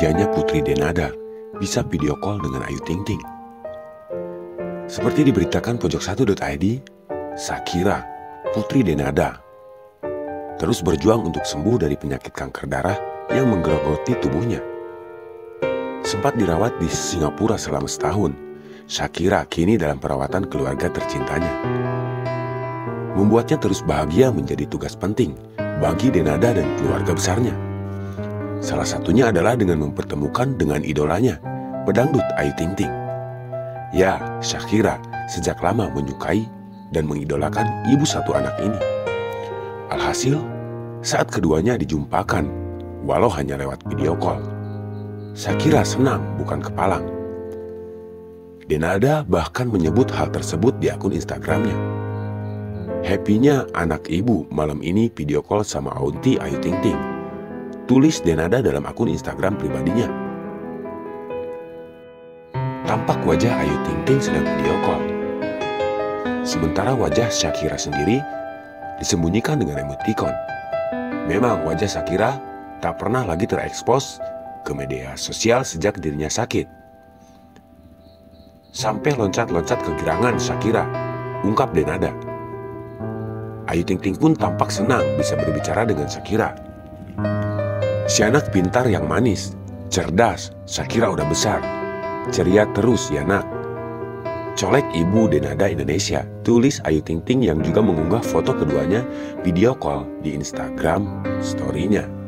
bahagianya Putri Denada bisa video call dengan Ayu Ting Ting. Seperti diberitakan pojok1.id, Shakira, Putri Denada, terus berjuang untuk sembuh dari penyakit kanker darah yang menggerogoti tubuhnya. Sempat dirawat di Singapura selama setahun, Shakira kini dalam perawatan keluarga tercintanya. Membuatnya terus bahagia menjadi tugas penting bagi Denada dan keluarga besarnya. Salah satunya adalah dengan mempertemukan dengan idolanya, pedangdut Ayu Ting Ting. Ya, Shakira sejak lama menyukai dan mengidolakan ibu satu anak ini. Alhasil, saat keduanya dijumpakan, walau hanya lewat video call, Shakira senang bukan kepalang. Denada bahkan menyebut hal tersebut di akun Instagramnya. Happy-nya anak ibu malam ini video call sama auntie Ayu Ting Ting, tulis Denada dalam akun Instagram pribadinya. Tampak wajah Ayu Ting Ting sedang video call, sementara wajah Shakira sendiri disembunyikan dengan emotikon. Memang wajah Shakira tak pernah lagi terekspos ke media sosial sejak dirinya sakit. Sampai loncat-loncat kegirangan Shakira, ungkap Denada. Ayu Ting Ting pun tampak senang bisa berbicara dengan Shakira. Si anak pintar yang manis, cerdas, Shakira udah besar. Ceria terus ya nak. Colek ibu Denada Indonesia, tulis Ayu Ting Ting yang juga mengunggah foto keduanya video call di Instagram story-nya.